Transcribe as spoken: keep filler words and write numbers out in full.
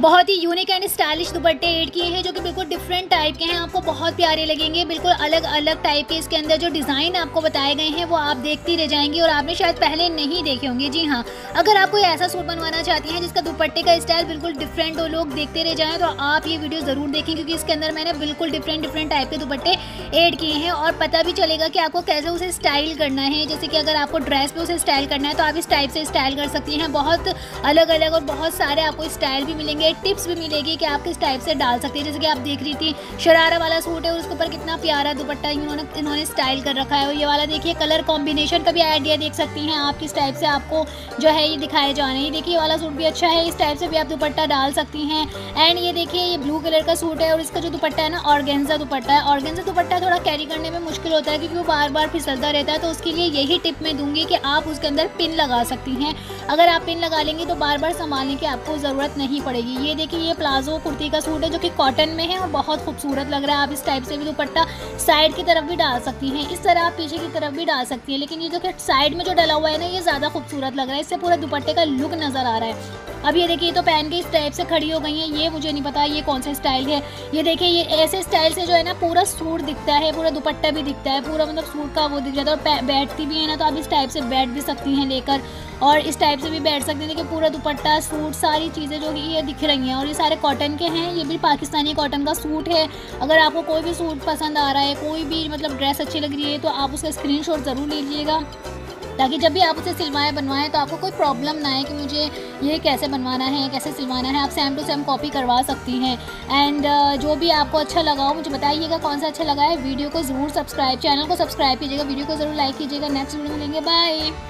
बहुत ही unique and stylish दुपट्टे ऐड किए हैं जो कि बिल्कुल डिफरेंट टाइप के हैं, आपको बहुत प्यारे लगेंगे। बिल्कुल अलग अलग टाइप के इसके अंदर जो डिज़ाइन आपको बताए गए हैं वो आप देखती रह जाएंगी और आपने शायद पहले नहीं देखे होंगे। जी हाँ, अगर आप कोई ऐसा सूट बनवाना चाहती हैं जिसका दुपट्टे का स्टाइल बिल्कुल डिफरेंट हो, लोग देखते रह जाएँ, तो आप ये वीडियो ज़रूर देखें क्योंकि इसके अंदर मैंने बिल्कुल डिफरेंट डिफरेंट टाइप के दुपट्टे ऐड किए हैं और पता भी चलेगा कि आपको कैसे उसे स्टाइल करना है। जैसे कि अगर आपको ड्रेस पर उसे स्टाइल करना है तो आप इस टाइप से स्टाइल कर सकती हैं। बहुत अलग अलग और बहुत सारे आपको स्टाइल भी मिलेंगे, टिप्स भी मिलेगी कि आप किस टाइप से डाल सकते हैं। जैसे कि आप देख रही थी शरारा वाला सूट है और उसके ऊपर कितना प्यारा दुपट्टा इन्होंने इन्होंने स्टाइल कर रखा है। और ये वाला देखिए कलर कॉम्बिनेशन का भी आइडिया देख सकती हैं आप, किस टाइप से आपको जो है ये दिखाए जा रहे हैं। देखिए वाला सूट भी अच्छा है, इस टाइप से भी आप दुपट्टा डाल सकती हैं। एंड ये देखिए ये ब्लू कलर का सूट है और इसका जो दुपट्टा है ना ऑर्गेन्जा दुपट्टा है। ऑर्गेन्जा दुपट्टा थोड़ा कैरी करने में मुश्किल होता है क्योंकि वो बार बार फिसलता रहता है, तो उसके लिए यही टिप मैं दूंगी कि आप उसके अंदर पिन लगा सकती हैं। अगर आप पिन लगा लेंगी तो बार बार संभालने की आपको ज़रूरत नहीं पड़ेगी। ये देखिए ये प्लाजो कुर्ती का सूट है जो कि कॉटन में है और बहुत खूबसूरत लग रहा है। आप इस टाइप से भी दुपट्टा साइड की तरफ भी डाल सकती हैं, इस तरह आप पीछे की तरफ भी डाल सकती हैं, लेकिन ये जो कि साइड में जो डला हुआ है ना ये ज़्यादा खूबसूरत लग रहा है, इससे पूरा दुपट्टे का लुक नज़र आ रहा है। अब ये देखिए तो पहन के इस टाइप से खड़ी हो गई है, ये मुझे नहीं पता ये कौन सा स्टाइल है। ये देखिए ये ऐसे स्टाइल से जो है ना पूरा सूट दिखता है, पूरा दुपट्टा भी दिखता है, पूरा मतलब सूट का वो दिख जाता है। और बैठती भी है ना तो आप इस टाइप से बैठ भी सकती हैं लेकर, और इस टाइप से भी बैठ सकते हैं। देखिए पूरा दुपट्टा सूट सारी चीज़ें जो कि ये दिख रही हैं, और ये सारे कॉटन के हैं, ये भी पाकिस्तानी कॉटन का सूट है। अगर आपको कोई भी सूट पसंद आ रहा है, कोई भी मतलब ड्रेस अच्छी लग रही है तो आप उसका स्क्रीनशॉट ज़रूर लीजिएगा ताकि जब भी आप उसे सिलवाएं बनवाएं तो आपको कोई प्रॉब्लम ना आए कि मुझे ये कैसे बनवाना है कैसे सिलवाना है। आप सेम टू सेम कॉपी करवा सकती हैं। एंड जो भी आपको अच्छा लगा हो मुझे बताइएगा कौन सा अच्छा लगा है। वीडियो को ज़रूर सब्सक्राइब, चैनल को सब्सक्राइब कीजिएगा, वीडियो को ज़रूर लाइक कीजिएगा। नेक्स्ट वीडियो मिलेंगे, बाय।